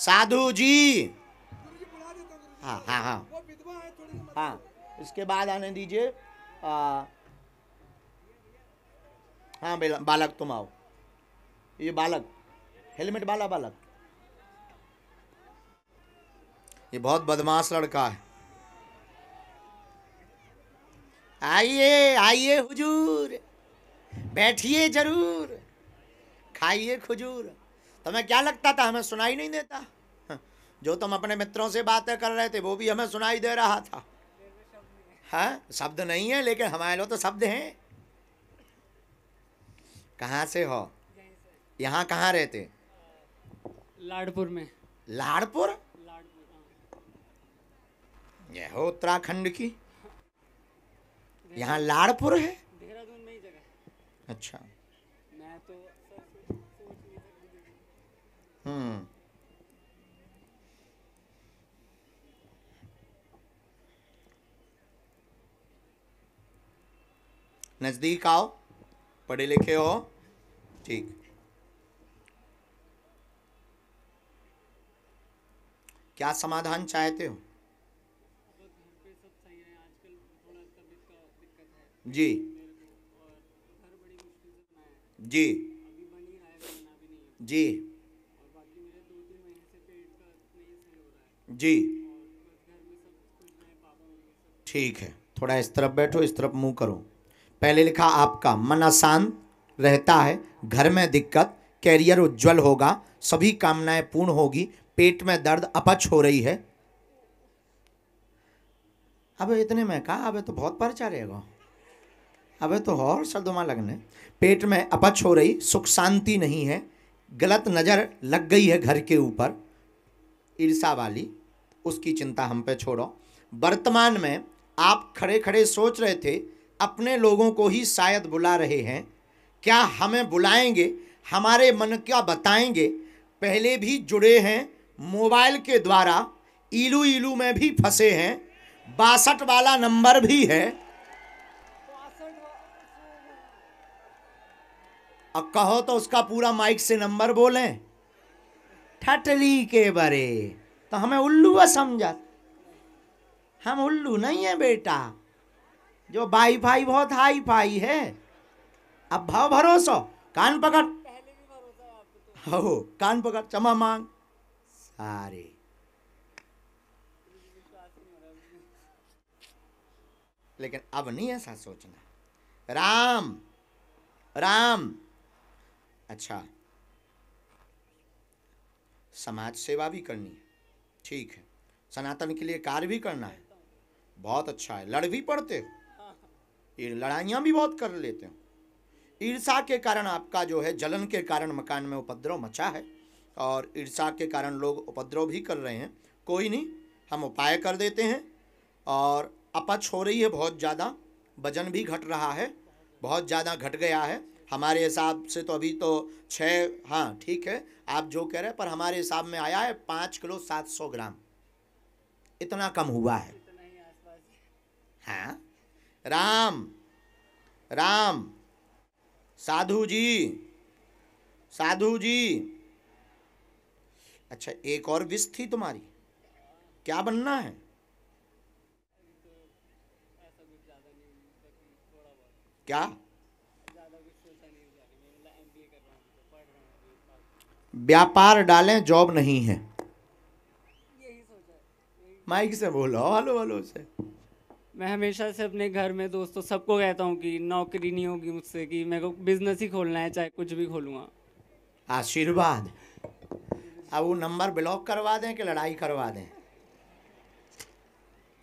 साधु जी, हाँ हाँ हाँ हाँ, इसके बाद आने दीजिए। हाँ बालक तुम आओ, ये बालक हेलमेट वाला बालक, ये बहुत बदमाश लड़का है। आइए आइए हुजूर, बैठिए जरूर, खाइए खजूर। तुम्हें क्या लगता था हमें सुनाई नहीं देता? जो तुम अपने मित्रों से बातें कर रहे थे वो भी हमें सुनाई दे रहा था। हाँ शब्द नहीं है, लेकिन हमारे लोग तो शब्द हैं। कहाँ से हो? यहाँ कहाँ रहते? लाडपुर में। लाडपुर, यह हो उत्तराखंड की, यहाँ लाडपुर है? देहरादून में ही जगह। अच्छा, मैं तो नजदीक आओ, पढ़े लिखे हो, ठीक। क्या समाधान चाहते हो? जी जी जी जी ठीक है। थोड़ा इस तरफ बैठो, इस तरफ मुंह करो। पहले लिखा आपका मन अशांत रहता है, घर में दिक्कत, कैरियर उज्जवल होगा, सभी कामनाएं पूर्ण होगी, पेट में दर्द, अपच हो रही है। अबे इतने में कहा, अबे तो बहुत पर्चा रहेगा, अबे तो और सरदमा लगने। पेट में अपच हो रही, सुख शांति नहीं है, गलत नज़र लग गई है घर के ऊपर, ईर्षा वाली, उसकी चिंता हम पे छोड़ो। वर्तमान में आप खड़े खड़े सोच रहे थे अपने लोगों को ही शायद बुला रहे हैं, क्या हमें बुलाएंगे, हमारे मन क्या बताएंगे? पहले भी जुड़े हैं मोबाइल के द्वारा, ईलू ईलू में भी फंसे हैं, 62 वाला नंबर भी है। अब कहो तो उसका पूरा माइक से नंबर बोलें, ठटली के बरे तो हमें उल्लू व समझा। हम उल्लू नहीं है बेटा, जो बाई फाई बहुत हाई फाई है। अब भाव भरोसा, कान पकड़, हो कान पकड़, चमा मांग, सारे लेकिन अब नहीं ऐसा सोचना। राम राम। अच्छा, समाज सेवा भी करनी है, ठीक है, सनातन के लिए कार्य भी करना है, बहुत अच्छा है। लड़ भी पड़ते हो, लड़ाइयाँ भी बहुत कर लेते हो, ईर्षा के कारण आपका जो है जलन के कारण मकान में उपद्रव मचा है, और ईर्षा के कारण लोग उपद्रव भी कर रहे हैं। कोई नहीं, हम उपाय कर देते हैं। और अपच हो रही है बहुत ज़्यादा, वजन भी घट रहा है, बहुत ज़्यादा घट गया है। हमारे हिसाब से तो अभी तो 6, हाँ ठीक है आप जो कह रहे हैं, पर हमारे हिसाब में आया है 5 किलो 700 ग्राम, इतना कम हुआ है। हाँ राम राम, साधु जी साधु जी। अच्छा, एक और विश थी तुम्हारी, क्या बनना है? क्या व्यापार डालें, जॉब नहीं है? माइक से बोलो, हेलो हेलो से। मैं हमेशा से अपने घर में दोस्तों सबको कहता हूँ कि नौकरी नहीं होगी मुझसे, कि मेरे को बिजनेस ही खोलना है, चाहे कुछ भी खोलूँगा। आशीर्वाद। अब वो नंबर ब्लॉक करवा दें कि लड़ाई करवा दें?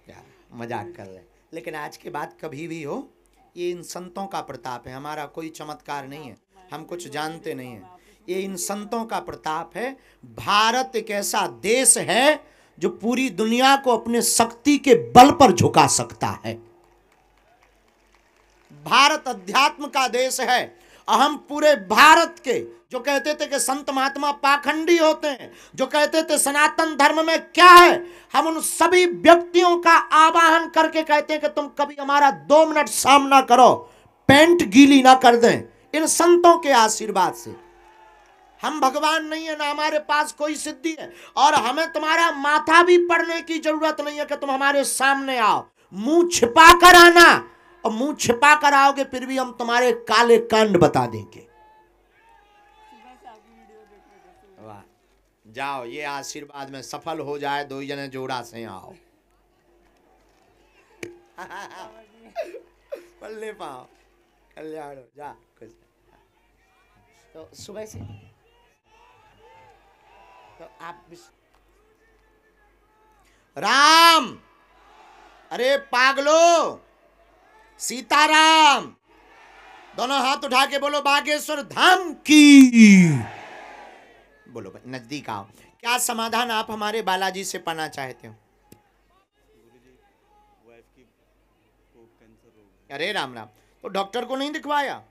यार मजाक कर रहे हैं, लेकिन आज के बाद कभी भी हो, ये इन संतों का प्रताप है, हमारा कोई चमत्कार नहीं है, हम कुछ जानते नहीं हैं, ये इन संतों का प्रताप है। भारत एक ऐसा देश है जो पूरी दुनिया को अपने शक्ति के बल पर झुका सकता है। भारत अध्यात्म का देश है, और हम पूरे भारत के जो कहते थे कि संत महात्मा पाखंडी होते हैं, जो कहते थे सनातन धर्म में क्या है, हम उन सभी व्यक्तियों का आवाहन करके कहते हैं कि तुम कभी हमारा 2 मिनट सामना करो, पेंट गीली ना कर दें इन संतों के आशीर्वाद से। हम भगवान नहीं है, ना हमारे पास कोई सिद्धि है, और हमें तुम्हारा माथा भी पढ़ने की जरूरत नहीं है कि तुम हमारे सामने आओ। मुंह छिपा कर आना, और मुंह छिपा कर आओगे फिर भी हम तुम्हारे काले कांड बता देंगे। वाह, जाओ, ये आशीर्वाद में सफल हो जाए। दो जने जोड़ा से आओ, पल्ले पाओ, कल्याण हो जा। तो सुबह से तो आप राम, अरे पागलो, सीताराम, दोनों हाथ उठा के बोलो बागेश्वर धाम की। बोलो भाई, नजदीक आओ। क्या समाधान आप हमारे बालाजी से पाना चाहते हो? वाइफ की कैंसर हो गया। अरे राम राम, तो डॉक्टर को नहीं दिखवाया?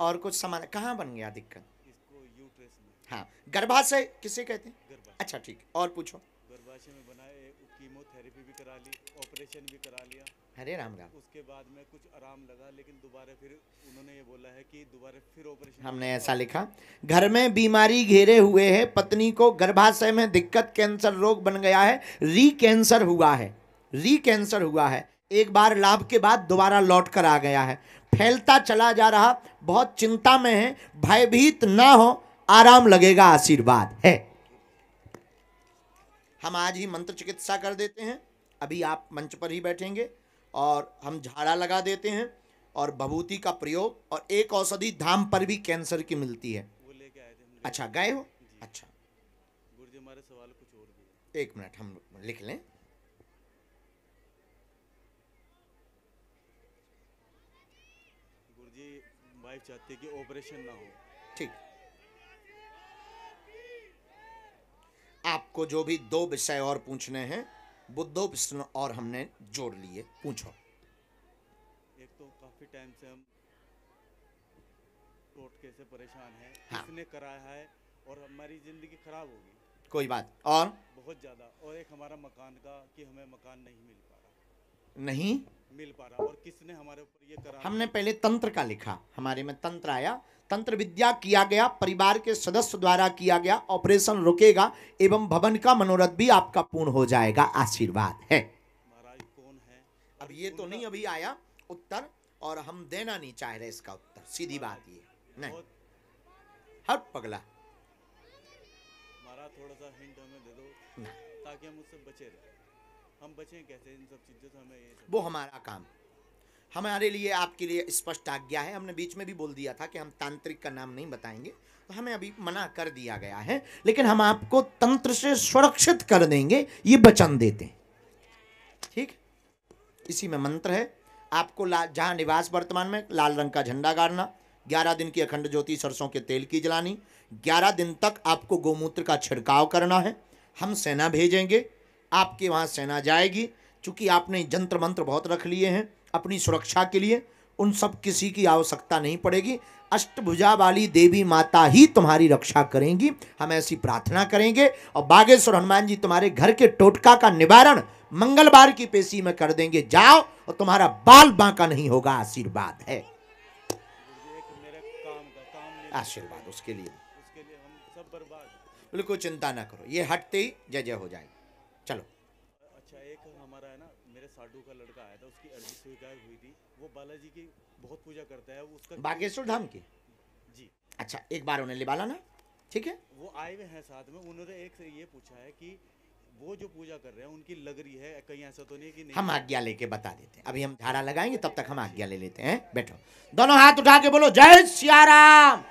और कुछ समाधान कहाँ बन गया दिक्कत? इसको यूट्रस में। हाँ, गर्भाशय किसे कहते हैं? अच्छा ठीक, और पूछो। गर्भाशय में बनाए, कीमोथेरेपी भी करा ली, ऑपरेशन भी करा लिया। अरे राम राम। उसके बाद में कुछ आराम लगा, लेकिन दोबारा फिर उन्होंने ये बोला है कि दोबारा फिर ऑपरेशन। हमने ऐसा लिखा, घर में बीमारी घेरे हुए है, पत्नी को गर्भाशय में दिक्कत, कैंसर रोग बन गया है, री कैंसर हुआ है, री कैंसर हुआ है, एक बार लाभ के बाद दोबारा लौट कर आ गया है, फैलता चला जा रहा, बहुत चिंता में है, भयभीत ना हो, आराम लगेगा, आशीर्वाद है। हम आज ही मंत्र चिकित्सा कर देते हैं, अभी आप मंच पर ही बैठेंगे, और हम झाड़ा लगा देते हैं, और भभूति का प्रयोग, और एक औषधि धाम पर भी कैंसर की मिलती है। वो लेके आए थे। अच्छा, गए हो? अच्छा गुरुजी, हमारे सवाल कुछ और भी है। एक मिनट हम लिख लें। वाइफ चाहती है कि ऑपरेशन ना हो। ठीक, आपको जो भी दो विषय और पूछने हैं, बुद्धो प्रश्न और हमने जोड़ लिए, पूछो। एक तो काफी टाइम से हम टोटके से परेशान हैं। हाँ। इसने कराया है और हमारी जिंदगी खराब होगी। कोई बात। और बहुत ज्यादा, और एक हमारा मकान का कि हमें मकान नहीं मिल पा रहा, नहीं मिल पा रहा, और किसने हमारे ऊपर ये करा। हमने पहले तंत्र का लिखा, हमारे में तंत्र आया, तंत्र विद्या किया गया, परिवार के सदस्य द्वारा किया गया, ऑपरेशन रुकेगा एवं भवन का मनोरथ भी आपका पूर्ण हो जाएगा, आशीर्वाद है। महाराज कौन है? अब ये तो नहीं, अभी आया उत्तर, और हम देना नहीं चाह रहे इसका उत्तर, सीधी बात ये नहीं। हर पगला महाराज, थोड़ा सा हिंट हमें दे दो ताकि हम उससे बचे रहे। हम बचें कैसे इन सब चीज़ों से, हमें वो हमारा काम, हमारे लिए आपके लिए स्पष्ट आज्ञा है। हमने बीच में भी बोल दिया था कि हम तांत्रिक का नाम नहीं बताएंगे, तो हमें अभी मना कर दिया गया है, लेकिन हम आपको तंत्र से सुरक्षित कर देंगे, ये वचन देते हैं। ठीक, इसी में मंत्र है। आपको जहाँ निवास वर्तमान में लाल रंग का झंडा गाड़ना, 11 दिन की अखंड ज्योति सरसों के तेल की जलानी, 11 दिन तक आपको गोमूत्र का छिड़काव करना है। हम सेना भेजेंगे, आपके वहाँ सेना जाएगी। चूँकि आपने जंत्र मंत्र बहुत रख लिए हैं अपनी सुरक्षा के लिए, उन सब किसी की आवश्यकता नहीं पड़ेगी, अष्टभुजा वाली देवी माता ही तुम्हारी रक्षा करेंगी, हम ऐसी प्रार्थना करेंगे। और बागेश्वर हनुमान जी तुम्हारे घर के टोटका का निवारण मंगलवार की पेशी में कर देंगे। जाओ, और तुम्हारा बाल बांका नहीं होगा, आशीर्वाद है। आशीर्वाद उसके लिए, बिल्कुल चिंता ना करो, ये हटते ही जय जय हो जाएगी। चलो। अच्छा, एक हमारा है ना, मेरे साडू का लड़का आया था, उसकी अर्जी स्वीकार हुई थी, वो बालाजी की बहुत पूजा करता है, वो उसका बागेश्वर धाम की जी। अच्छा, एक बार उन्हें लिबाला ना, ठीक है, वो आए हुए हैं साथ में। उन्होंने एक से ये पूछा है कि वो जो पूजा कर रहे हैं उनकी लग रही है कहीं ऐसा तो नहीं कि नहीं। हम आज्ञा लेके बता देते हैं, अभी हम झाड़ा लगाएंगे, तब तक हम आज्ञा ले लेते हैं। बैठो, दोनों हाथ उठा के बोलो जय सियाराम।